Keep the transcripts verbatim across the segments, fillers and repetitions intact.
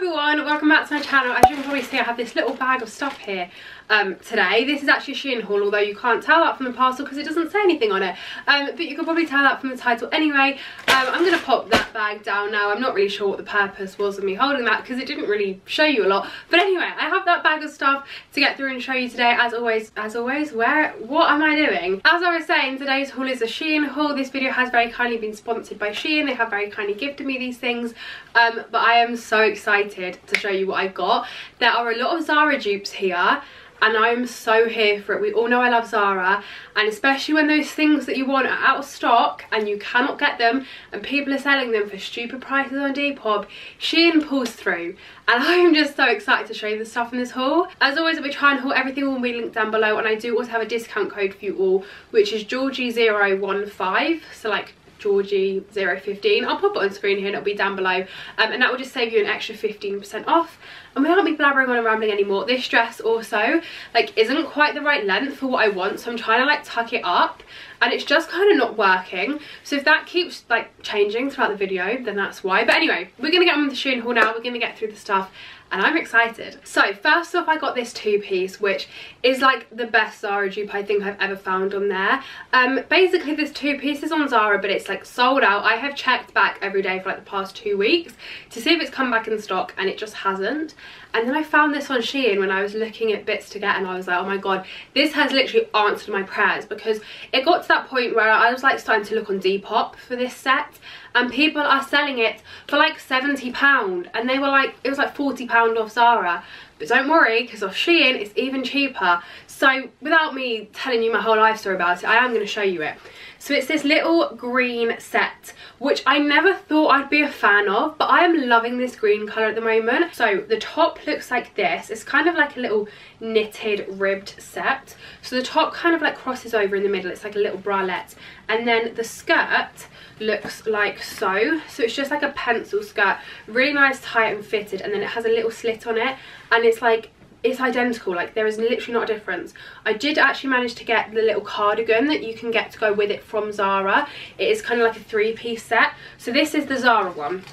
Everyone, welcome back to my channel. As you can probably see, I have this little bag of stuff here um today. This is actually a Shein haul, although you can't tell that from the parcel because it doesn't say anything on it, um but you can probably tell that from the title anyway. um I'm gonna pop that bag down now. I'm not really sure what the purpose was of me holding that because it didn't really show you a lot, but anyway, I have that bag of stuff to get through and show you today. As always as always, where what am I doing? As I was saying, today's haul is a Shein haul. This video has very kindly been sponsored by Shein. They have very kindly gifted me these things, um but I am so excited to show you what I've got. There are a lot of Zara dupes here and I'm so here for it. We all know I love Zara, and especially when those things that you want are out of stock and you cannot get them and people are selling them for stupid prices on Depop, Shein pulls through, and I'm just so excited to show you the stuff in this haul. As always, I'll be trying to haul, everything will be linked down below, and I do also have a discount code for you all, which is Georgie zero one five, so like Georgie zero one five. I'll pop it on screen here and it'll be down below, um, and that will just save you an extra fifteen percent off. And without me blabbering on and rambling anymore, this dress also like isn't quite the right length for what I want, so I'm trying to like tuck it up and it's just kind of not working. So if that keeps like changing throughout the video, then that's why. But anyway, we're gonna get on with the Shein haul now. We're gonna get through the stuff and I'm excited. So first off, I got this two-piece, which is like the best Zara dupe I think I've ever found on there. Um, basically, this two-piece is on Zara, but it's like sold out. I have checked back every day for like the past two weeks to see if it's come back in stock, and it just hasn't. And then I found this on Shein when I was looking at bits to get, and I was like, oh my god, this has literally answered my prayers, because it got to that point where I was like starting to look on Depop for this set, and people are selling it for like seventy pounds, and they were like, it was like forty pounds off Zara. But don't worry, because off Shein it's even cheaper. So without me telling you my whole life story about it, I am going to show you it. So it's this little green set, which I never thought I'd be a fan of, but I am loving this green colour at the moment. So the top looks like this. It's kind of like a little knitted ribbed set. So the top kind of like crosses over in the middle. It's like a little bralette. And then the skirt looks like so. So it's just like a pencil skirt. Really nice, tight and fitted. And then it has a little slit on it. And it's like, it's identical, like there is literally not a difference. I did actually manage to get the little cardigan that you can get to go with it from Zara. It is kind of like a three-piece set. So this is the Zara one.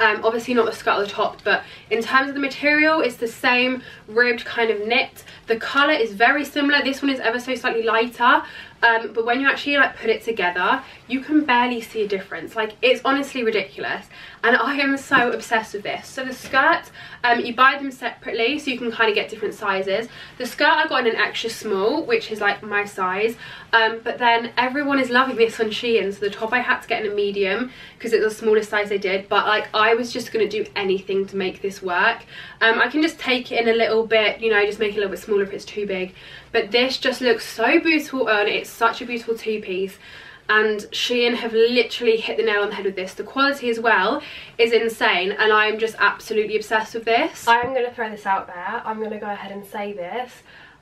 Um, obviously not the skirt at the top, but in terms of the material, it's the same ribbed kind of knit. The colour is very similar. This one is ever so slightly lighter, um, but when you actually like put it together, you can barely see a difference. Like, it's honestly ridiculous, and I am so obsessed with this. So the skirt, um, you buy them separately, so you can kind of get different sizes. The skirt I got in an extra small, which is like my size, um, but then everyone is loving this on Shein. So the top I had to get in a medium because it's the smallest size they did, but like I I was just going to do anything to make this work. Um, I can just take it in a little bit, you know, just make it a little bit smaller if it's too big. But this just looks so beautiful on. It's such a beautiful two-piece. And Shein have literally hit the nail on the head with this. The quality as well is insane, and I'm just absolutely obsessed with this. I'm going to throw this out there. I'm going to go ahead and say this.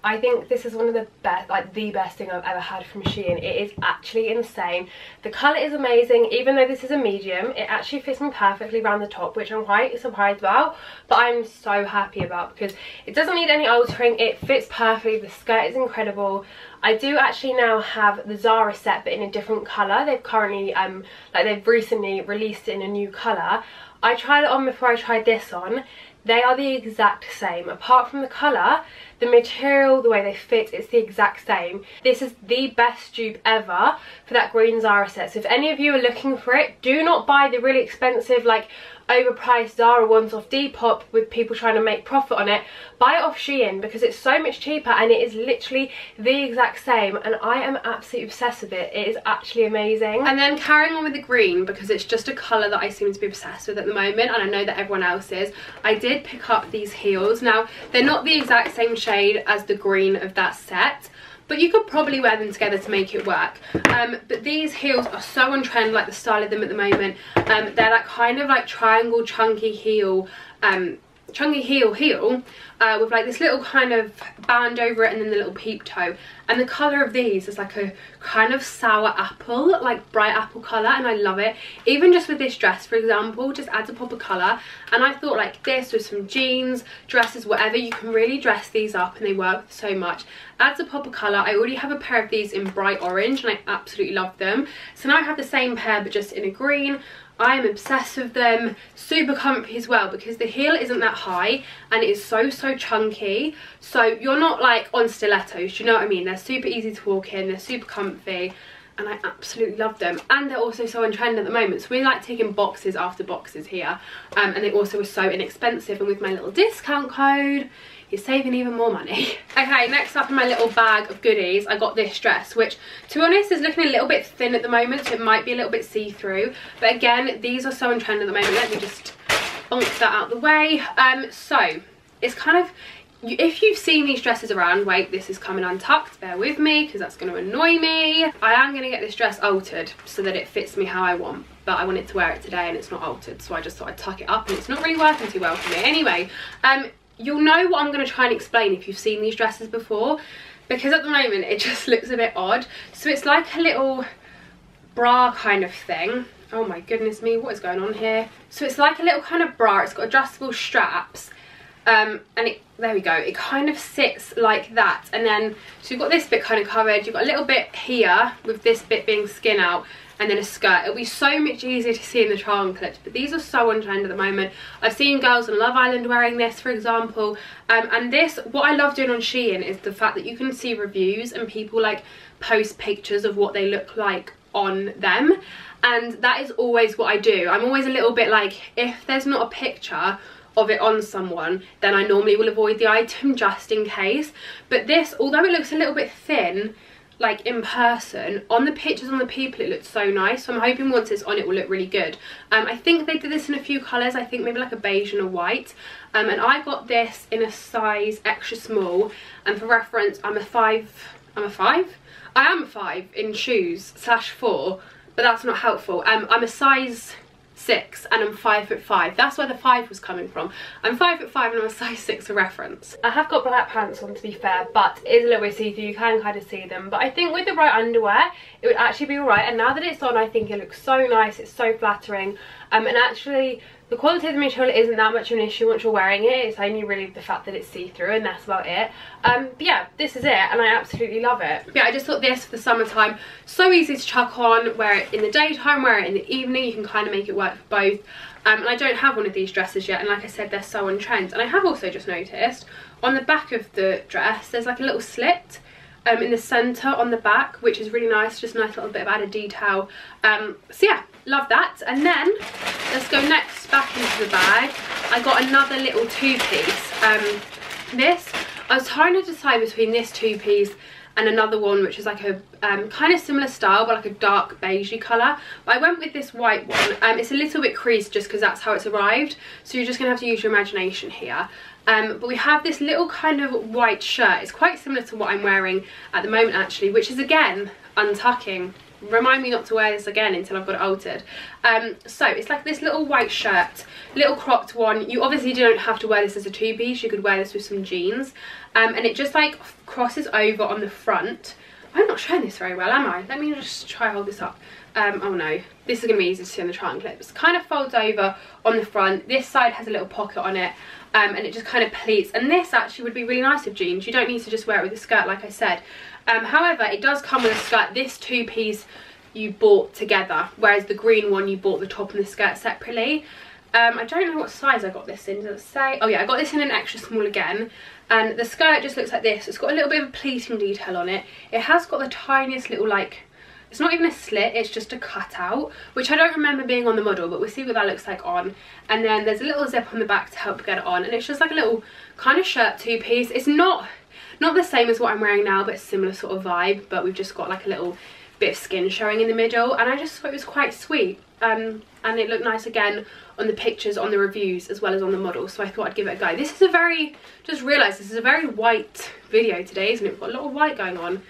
I think this is one of the best, like the best thing I've ever had from Shein. It is actually insane. The colour is amazing. Even though this is a medium, it actually fits me perfectly around the top, which I'm quite surprised about, but I'm so happy about, because it doesn't need any altering. It fits perfectly. The skirt is incredible. I do actually now have the Zara set, but in a different colour. They've currently, um, like they've recently released it in a new colour. I tried it on before I tried this on. They are the exact same. Apart from the colour, the material, the way they fit, it's the exact same. This is the best dupe ever for that green Zara set. So if any of you are looking for it, do not buy the really expensive, like overpriced Zara ones off Depop with people trying to make profit on it. Buy it off Shein, because it's so much cheaper and it is literally the exact same, and I am absolutely obsessed with it. It is actually amazing. And then carrying on with the green, because it's just a colour that I seem to be obsessed with at the moment, and I know that everyone else is, I did pick up these heels. Now, they're not the exact same shade as the green of that set, but you could probably wear them together to make it work. Um, but these heels are so on trend, like the style of them at the moment. Um, they're that kind of like triangle chunky heel, um, chunky heel heel, uh, with like this little kind of band over it and then the little peep toe. And the colour of these is like a kind of sour apple, like bright apple colour, and I love it. Even just with this dress, for example, just adds a pop of colour. And I thought like this with some jeans, dresses, whatever, you can really dress these up and they work so much. Adds a pop of colour. I already have a pair of these in bright orange and I absolutely love them. So now I have the same pair but just in a green. I'm obsessed with them. Super comfy as well because the heel isn't that high and it is so, so chunky. So you're not like on stilettos, do you know what I mean? They're super easy to walk in, they're super comfy. And I absolutely love them, and they're also so on trend at the moment, so we're like taking boxes after boxes here, um, and they also were so inexpensive, and with my little discount code you're saving even more money. Okay, next up in my little bag of goodies I got this dress, which to be honest is looking a little bit thin at the moment, so it might be a little bit see-through, but again these are so on trend at the moment. Let me just bonk that out the way. Um so it's kind of, if you've seen these dresses around, wait, this is coming untucked, bear with me because that's going to annoy me. I am going to get this dress altered so that it fits me how I want, but I wanted to wear it today and it's not altered, so I just thought I'd tuck it up and it's not really working too well for me. Anyway, um, you'll know what I'm going to try and explain if you've seen these dresses before, because at the moment it just looks a bit odd. So it's like a little bra kind of thing. Oh my goodness me, what is going on here? So it's like a little kind of bra, it's got adjustable straps. Um, and it, there we go, it kind of sits like that, and then so you've got this bit kind of covered, you've got a little bit here with this bit being skin out, and then a skirt. It'll be so much easier to see in the trial and clips, but these are so on trend at the moment. I've seen girls on Love Island wearing this, for example, um, and this, what I love doing on Shein is the fact that you can see reviews and people like post pictures of what they look like on them, and that is always what I do. I'm always a little bit like, if there's not a picture of it on someone, then I normally will avoid the item just in case. But this, although it looks a little bit thin like in person, on the pictures, on the people, it looks so nice, so I'm hoping once it's on it will look really good. um I think they did this in a few colors, I think maybe like a beige and a white, um and I got this in a size extra small, and for reference, I'm a five I'm a five I am a five in shoes slash four, but that's not helpful. um I'm a size six and I'm five foot five. That's where the five was coming from. I'm five foot five and I'm a size six for reference. I have got black pants on, to be fair, but it is a little bit see-through, you can kind of see them, but I think with the right underwear it would actually be all right, and now that it's on I think it looks so nice, it's so flattering, um, and actually the quality of the material isn't that much of an issue once you're wearing it. It's only really the fact that it's see-through, and that's about it. Um, but yeah, this is it, and I absolutely love it. Yeah, I just thought this for the summertime, so easy to chuck on, wear it in the daytime, wear it in the evening, you can kind of make it work for both. Um, and I don't have one of these dresses yet, and like I said, they're so on trend. And I have also just noticed, on the back of the dress, there's like a little slit um, in the centre on the back, which is really nice, just a nice little bit of added detail. Um, so yeah, love that. And then let's go next back into the bag. I got another little two-piece. Um this, I was trying to decide between this two-piece and another one which is like a um kind of similar style but like a dark beigey colour, but I went with this white one. Um it's a little bit creased just because that's how it's arrived, so you're just gonna have to use your imagination here. Um but we have this little kind of white shirt. It's quite similar to what I'm wearing at the moment actually, which is again untucking. Remind me not to wear this again until I've got it altered. Um so it's like this little white shirt, little cropped one. You obviously don't have to wear this as a two-piece, you could wear this with some jeans, um and it just like crosses over on the front. I'm not showing this very well, am I? Let me just try and hold this up. Um oh no, this is gonna be easy to see on the trial and clips. Kind of folds over on the front, this side has a little pocket on it, um and it just kind of pleats, and this actually would be really nice with jeans. You don't need to just wear it with a skirt like I said. Um, however, it does come with a skirt. This two-piece you bought together, whereas the green one you bought the top and the skirt separately. Um, I don't know what size I got this in, does it say? Oh yeah, I got this in an extra small again, and the skirt just looks like this. It's got a little bit of a pleating detail on it. It has got the tiniest little, like, it's not even a slit, it's just a cutout, which I don't remember being on the model, but we'll see what that looks like on. And then there's a little zip on the back to help get it on, and it's just like a little kind of shirt two-piece. It's not... Not the same as what I'm wearing now, but similar sort of vibe, but we've just got like a little bit of skin showing in the middle, and I just thought it was quite sweet. Um, and it looked nice again on the pictures, on the reviews, as well as on the model, so I thought I'd give it a go. This is a very, just realised this is a very white video today, isn't it? We've got a lot of white going on.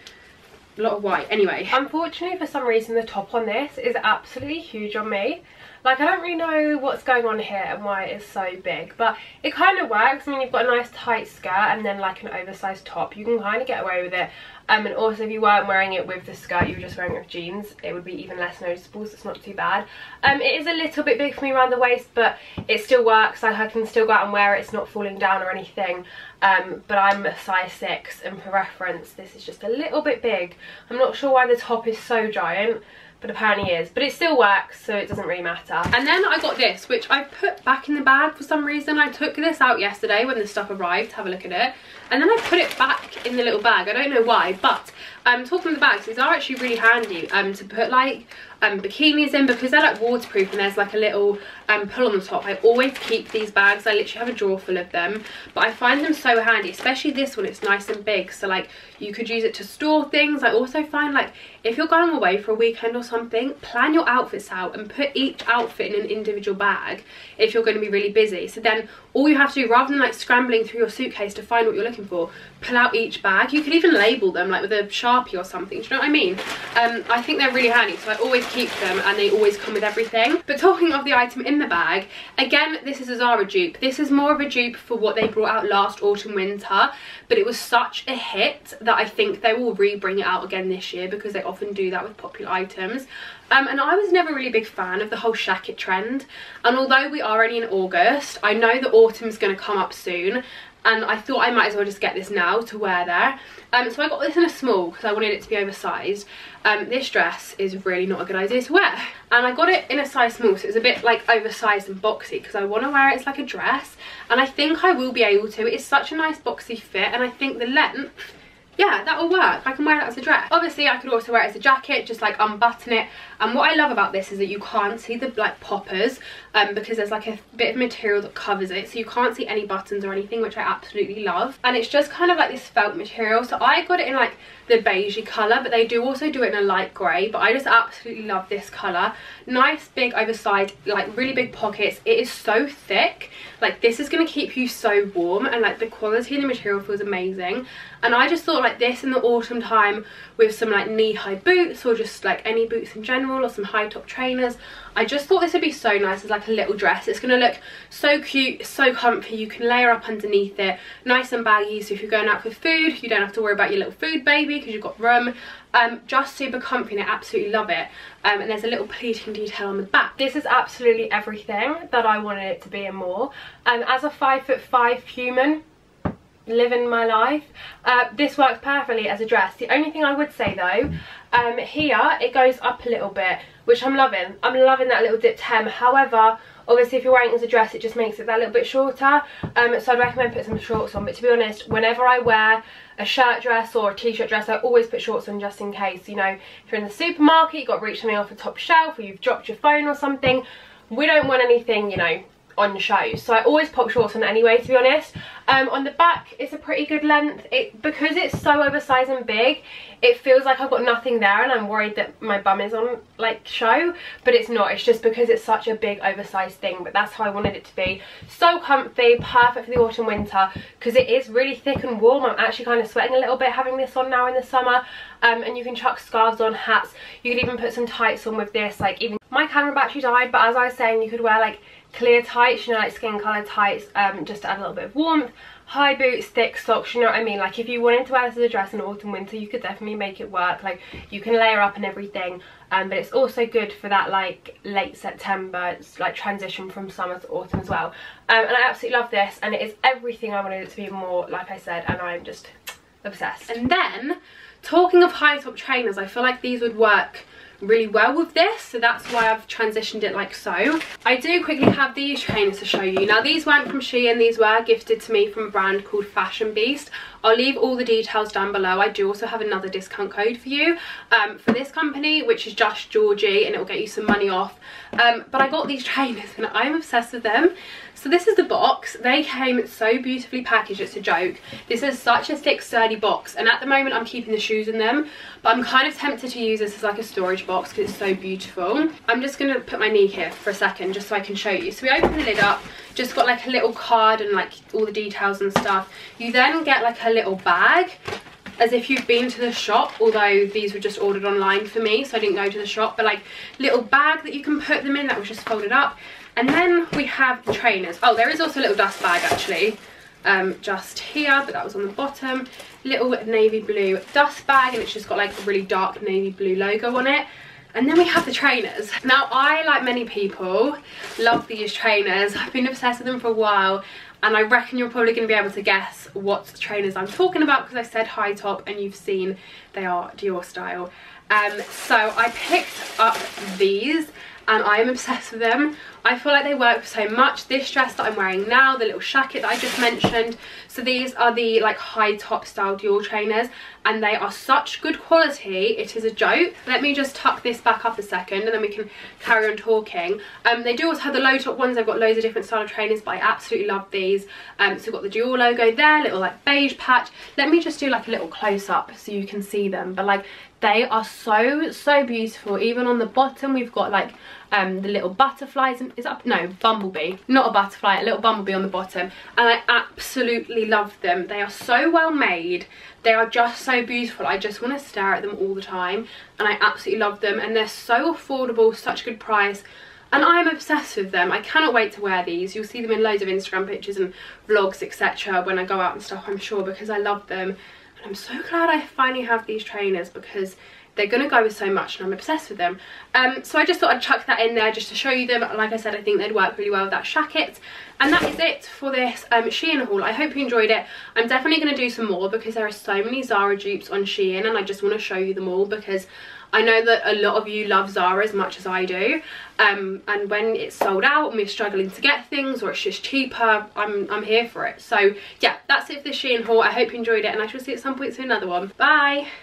A lot of white. Anyway, unfortunately for some reason the top on this is absolutely huge on me. Like, I don't really know what's going on here and why it's so big, but it kind of works. I mean, you've got a nice tight skirt and then like an oversized top, you can kind of get away with it. Um, and also if you weren't wearing it with the skirt, you were just wearing it with jeans, it would be even less noticeable, so it's not too bad. Um, it is a little bit big for me around the waist, but it still works. Like, I can still go out and wear it, it's not falling down or anything. Um, but I'm a size six, and for reference, this is just a little bit big. I'm not sure why the top is so giant, but apparently is, but it still works, so it doesn't really matter. And then I got this, which I put back in the bag for some reason. I took this out yesterday when the stuff arrived, have a look at it, and then I put it back in the little bag. I don't know why, but um talking of the bags, these are actually really handy um to put like um bikinis in, because they're like waterproof and there's like a little um pull on the top. I always keep these bags, I literally have a drawer full of them, but I find them so handy, especially this one. It's nice and big, so like you could use it to store things. I also find like if you're going away for a weekend or something, plan your outfits out and put each outfit in an individual bag if you're going to be really busy. So then all you have to do, rather than like scrambling through your suitcase to find what you're looking for, pull out each bag. You could even label them like with a Sharpie or something, do you know what I mean? Um, I think they're really handy, so I always keep them and they always come with everything. But talking of the item in the bag, again, this is a Zara dupe. This is more of a dupe for what they brought out last autumn winter, but it was such a hit that I think they will re-bring it out again this year, because they often do that with popular items. Um, and I was never really a big fan of the whole shacket trend, and although we are only in August, I know that autumn's going to come up soon, and I thought I might as well just get this now to wear there. Um, so I got this in a small because I wanted it to be oversized. Um, this dress is really not a good idea to wear, and I got it in a size small, so it's a bit like oversized and boxy, because I want to wear it as like a dress, and I think I will be able to. It's such a nice boxy fit, and I think the length, yeah, that'll work. I can wear that as a dress. Obviously I could also wear it as a jacket, just like unbutton it. And what I love about this is that you can't see the like poppers, um, because there's like a bit of material that covers it, so you can't see any buttons or anything, which I absolutely love. And it's just kind of like this felt material, so I got it in like the beigey colour, but they do also do it in a light grey, but I just absolutely love this colour. Nice big oversized, like really big pockets. It is so thick, like this is going to keep you so warm, and like the quality of the material feels amazing. And I just thought like this in the autumn time with some like knee-high boots, or just like any boots in general, or some high top trainers, I just thought this would be so nice as like a little dress. It's going to look so cute, so comfy. You can layer up underneath it, nice and baggy, so if you're going out for food, you don't have to worry about your little food baby because you've got room. Um, just super comfy, and I absolutely love it. Um, and there's a little pleating detail on the back. This is absolutely everything that I wanted it to be and more. Um, as a five foot five human living my life, uh, this works perfectly as a dress. The only thing I would say though, um, here it goes up a little bit, which I'm loving. I'm loving that little dipped hem. However, obviously if you're wearing it as a dress, it just makes it that little bit shorter, um, so I'd recommend putting some shorts on. But to be honest, whenever I wear a shirt dress or a t-shirt dress, I always put shorts on just in case. You know, if you're in the supermarket, you've got to reach something off the top shelf, or you've dropped your phone or something, we don't want anything, you know, on show, so I always pop shorts on anyway, to be honest. Um, on the back it's a pretty good length. It, because it's so oversized and big, it feels like I've got nothing there, and I'm worried that my bum is on like show, but it's not. It's just because it's such a big oversized thing, but that's how I wanted it to be. So comfy, perfect for the autumn winter, because it is really thick and warm. I'm actually kind of sweating a little bit having this on now in the summer. Um, and you can chuck scarves on, hats, you could even put some tights on with this. Like, even my camera battery died, but as I was saying, you could wear like clear tights, you know, like skin colour tights, um, just to add a little bit of warmth. High boots, thick socks, you know what I mean? Like, if you wanted to wear this as a dress in autumn winter, you could definitely make it work. Like, you can layer up and everything, um, but it's also good for that like late September, like transition from summer to autumn as well. Um, and I absolutely love this, and it is everything I wanted it to be more, like I said, and I'm just obsessed. And then, talking of high top trainers, I feel like these would work really well with this, so that's why I've transitioned it like so. I do quickly have these trainers to show you. Now, these weren't from Shein, these were gifted to me from a brand called Fashion Beast. I'll leave all the details down below. I do also have another discount code for you, um, for this company, which is just Georgie, and it will get you some money off. Um, but I got these trainers and I'm obsessed with them. So this is the box. They came so beautifully packaged, it's a joke. This is such a thick, sturdy box, and at the moment I'm keeping the shoes in them, but I'm kind of tempted to use this as like a storage box because it's so beautiful. I'm just going to put my knee here for a second just so I can show you. So we open the lid up, just got like a little card and like all the details and stuff. You then get like a little bag, as if you've been to the shop, although these were just ordered online for me, so I didn't go to the shop, but like little bag that you can put them in that was just folded up. And then we have the trainers. Oh, there is also a little dust bag actually, um, just here, but that was on the bottom. Little navy blue dust bag, and it's just got like a really dark navy blue logo on it. And then we have the trainers. Now, I, like many people, love these trainers. I've been obsessed with them for a while, and I reckon you're probably going to be able to guess what trainers I'm talking about because I said high top and you've seen they are Dior style. Um, so I picked up these and I am obsessed with them. I feel like they work so much. This dress that I'm wearing now, the little shacket that I just mentioned. So these are the like high top style Dior trainers and they are such good quality. It is a joke. Let me just tuck this back up a second and then we can carry on talking. Um, they do also have the low top ones. They've got loads of different style of trainers, but I absolutely love these. Um, so we've got the Dior logo there, little like beige patch. Let me just do like a little close up so you can see them. But like they are so, so beautiful. Even on the bottom, we've got like um, the little butterflies. And, is that, no, bumblebee. Not a butterfly, a little bumblebee on the bottom. And I absolutely love them. They are so well made. They are just so beautiful. I just want to stare at them all the time. And I absolutely love them. And they're so affordable, such good price. And I'm obsessed with them. I cannot wait to wear these. You'll see them in loads of Instagram pictures and vlogs, et cetera when I go out and stuff, I'm sure, because I love them. And I'm so glad I finally have these trainers because they're going to go with so much and I'm obsessed with them. Um, so I just thought I'd chuck that in there just to show you them. Like I said, I think they'd work really well with that shacket. And that is it for this um, Shein haul. I hope you enjoyed it. I'm definitely going to do some more because there are so many Zara dupes on Shein and I just want to show you them all because I know that a lot of you love Zara as much as I do. Um, and when it's sold out and we're struggling to get things or it's just cheaper, I'm, I'm here for it. So yeah, that's it for the Shein haul. I hope you enjoyed it and I shall see you at some point to another one. Bye!